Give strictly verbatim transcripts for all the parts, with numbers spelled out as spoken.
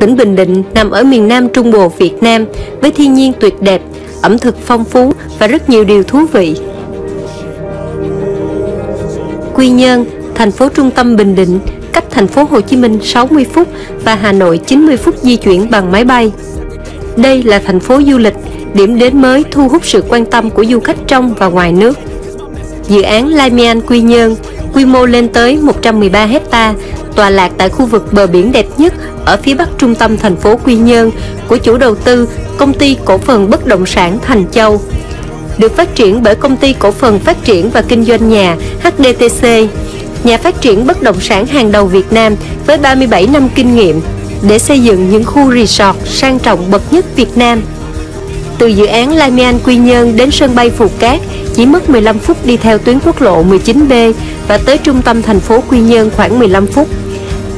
tỉnh Bình Định nằm ở miền Nam Trung Bộ Việt Nam với thiên nhiên tuyệt đẹp, ẩm thực phong phú và rất nhiều điều thú vị. Quy Nhơn, thành phố trung tâm Bình Định, cách thành phố Hồ Chí Minh sáu mươi phút và Hà Nội chín mươi phút di chuyển bằng máy bay. Đây là thành phố du lịch, điểm đến mới thu hút sự quan tâm của du khách trong và ngoài nước. Dự án Lemian Quy Nhơn, quy mô lên tới một trăm mười ba héc ta, tọa lạc tại khu vực bờ biển đẹp nhất ở phía bắc trung tâm thành phố Quy Nhơn của chủ đầu tư Công ty Cổ phần Bất Động Sản Thành Châu. Được phát triển bởi Công ty Cổ phần Phát triển và Kinh doanh nhà H D T C, nhà phát triển bất động sản hàng đầu Việt Nam với ba mươi bảy năm kinh nghiệm để xây dựng những khu resort sang trọng bậc nhất Việt Nam. Từ dự án Lemian Quy Nhơn đến sân bay Phù Cát chỉ mất mười lăm phút đi theo tuyến quốc lộ mười chín B và tới trung tâm thành phố Quy Nhơn khoảng mười lăm phút.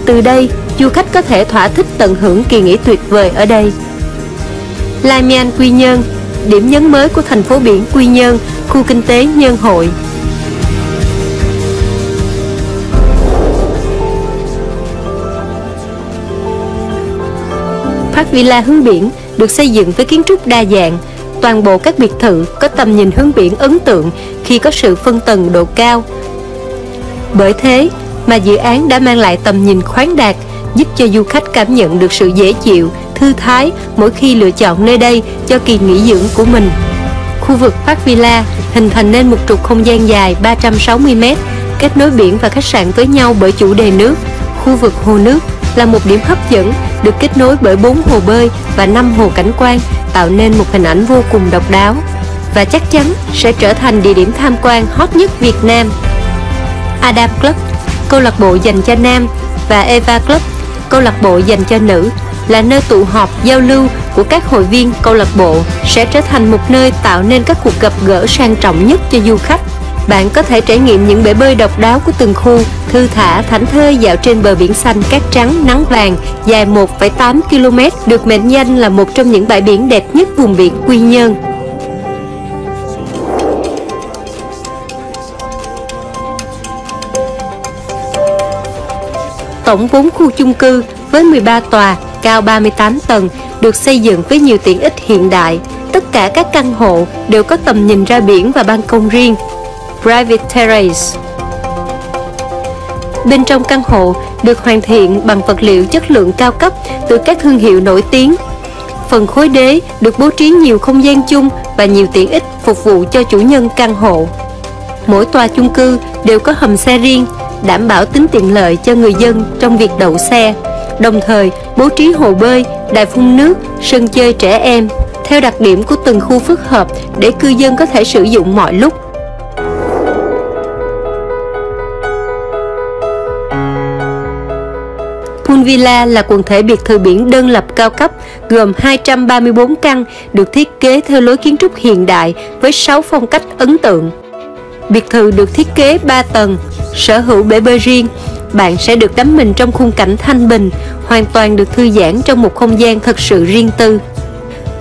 Từ đây, du khách có thể thỏa thích tận hưởng kỳ nghỉ tuyệt vời ở đây. Lemian Quy Nhơn, điểm nhấn mới của thành phố biển Quy Nhơn, khu kinh tế Nhân Hội. Park Villa hướng biển được xây dựng với kiến trúc đa dạng. Toàn bộ các biệt thự có tầm nhìn hướng biển ấn tượng khi có sự phân tầng độ cao. Bởi thế mà dự án đã mang lại tầm nhìn khoáng đạt, giúp cho du khách cảm nhận được sự dễ chịu, thư thái mỗi khi lựa chọn nơi đây cho kỳ nghỉ dưỡng của mình. Khu vực Park Villa hình thành nên một trục không gian dài ba trăm sáu mươi mét, kết nối biển và khách sạn với nhau bởi chủ đề nước. Khu vực hồ nước là một điểm hấp dẫn, được kết nối bởi bốn hồ bơi và năm hồ cảnh quan, tạo nên một hình ảnh vô cùng độc đáo và chắc chắn sẽ trở thành địa điểm tham quan hot nhất Việt Nam. Adam Club, câu lạc bộ dành cho nam, và Eva Club, câu lạc bộ dành cho nữ, là nơi tụ họp giao lưu của các hội viên câu lạc bộ, sẽ trở thành một nơi tạo nên các cuộc gặp gỡ sang trọng nhất cho du khách. Bạn có thể trải nghiệm những bể bơi độc đáo của từng khu, thư thả thảnh thơi dạo trên bờ biển xanh cát trắng nắng vàng dài một phẩy tám ki lô mét, được mệnh danh là một trong những bãi biển đẹp nhất vùng biển Quy Nhơn. Tổng bốn khu chung cư với mười ba tòa, cao ba mươi tám tầng, được xây dựng với nhiều tiện ích hiện đại. Tất cả các căn hộ đều có tầm nhìn ra biển và ban công riêng, private terrace. Bên trong căn hộ được hoàn thiện bằng vật liệu chất lượng cao cấp từ các thương hiệu nổi tiếng. Phần khối đế được bố trí nhiều không gian chung và nhiều tiện ích phục vụ cho chủ nhân căn hộ. Mỗi tòa chung cư đều có hầm xe riêng, đảm bảo tính tiện lợi cho người dân trong việc đậu xe, đồng thời bố trí hồ bơi, đài phun nước, sân chơi trẻ em theo đặc điểm của từng khu phức hợp để cư dân có thể sử dụng mọi lúc. Sun Villa là quần thể biệt thự biển đơn lập cao cấp gồm hai trăm ba mươi bốn căn, được thiết kế theo lối kiến trúc hiện đại với sáu phong cách ấn tượng. Biệt thự được thiết kế ba tầng, sở hữu bể bơi riêng. Bạn sẽ được đắm mình trong khung cảnh thanh bình, hoàn toàn được thư giãn trong một không gian thật sự riêng tư.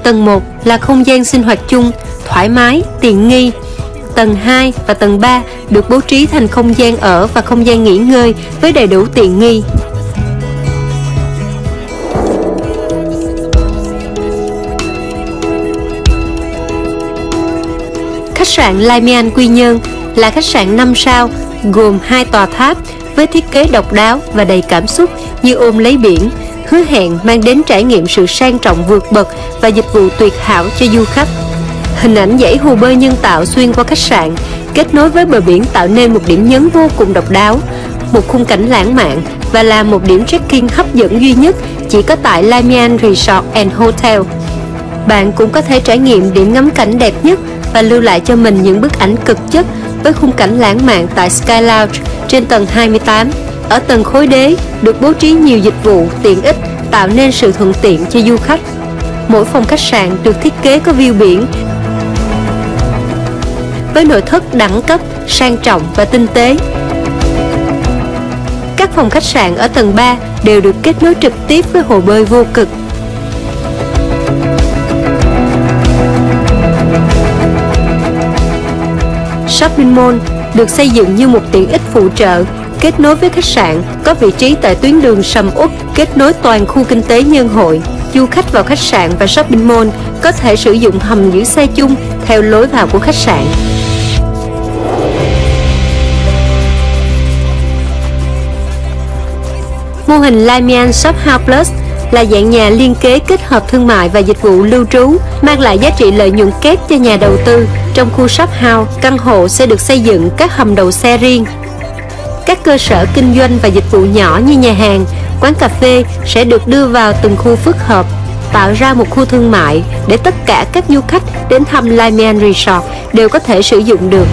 Tầng một là không gian sinh hoạt chung, thoải mái, tiện nghi. Tầng hai và tầng ba được bố trí thành không gian ở và không gian nghỉ ngơi với đầy đủ tiện nghi. Khách sạn Lemian Quy Nhơn là khách sạn năm sao gồm hai tòa tháp với thiết kế độc đáo và đầy cảm xúc như ôm lấy biển, hứa hẹn mang đến trải nghiệm sự sang trọng vượt bậc và dịch vụ tuyệt hảo cho du khách. Hình ảnh dãy hồ bơi nhân tạo xuyên qua khách sạn kết nối với bờ biển tạo nên một điểm nhấn vô cùng độc đáo, một khung cảnh lãng mạn và là một điểm check-in hấp dẫn duy nhất chỉ có tại Lemian Resort and Hotel. Bạn cũng có thể trải nghiệm điểm ngắm cảnh đẹp nhất và lưu lại cho mình những bức ảnh cực chất với khung cảnh lãng mạn tại Sky Lounge trên tầng hai mươi tám. Ở tầng khối đế được bố trí nhiều dịch vụ tiện ích tạo nên sự thuận tiện cho du khách. Mỗi phòng khách sạn được thiết kế có view biển với nội thất đẳng cấp, sang trọng và tinh tế. Các phòng khách sạn ở tầng ba đều được kết nối trực tiếp với hồ bơi vô cực. Shopping Mall được xây dựng như một tiện ích phụ trợ, kết nối với khách sạn, có vị trí tại tuyến đường Sầm Uất kết nối toàn khu kinh tế Nhân Hội. Du khách vào khách sạn và shopping mall có thể sử dụng hầm giữ xe chung theo lối vào của khách sạn. Mô hình Lemian Shophouse Plus là dạng nhà liên kế kết hợp thương mại và dịch vụ lưu trú, mang lại giá trị lợi nhuận kép cho nhà đầu tư. Trong khu shophouse, căn hộ sẽ được xây dựng các hầm đậu xe riêng. Các cơ sở kinh doanh và dịch vụ nhỏ như nhà hàng, quán cà phê sẽ được đưa vào từng khu phức hợp, tạo ra một khu thương mại để tất cả các du khách đến thăm Lemian Resort đều có thể sử dụng được.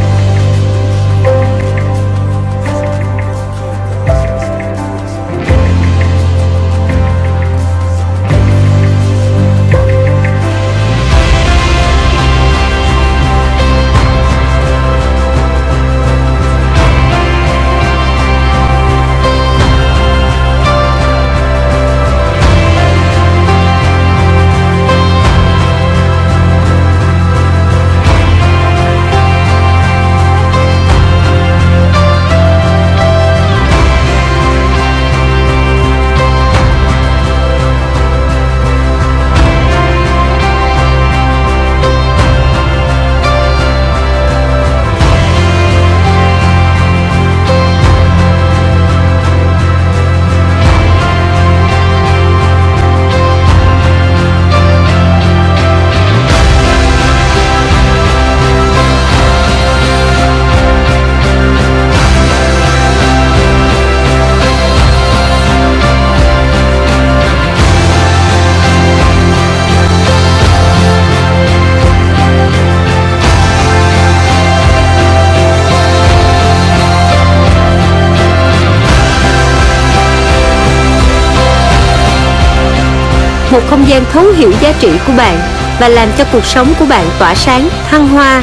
Một không gian thấu hiểu giá trị của bạn và làm cho cuộc sống của bạn tỏa sáng, thăng hoa.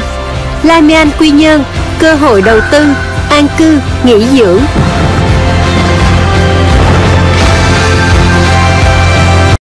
Lemian Quy Nhơn, cơ hội đầu tư, an cư, nghỉ dưỡng.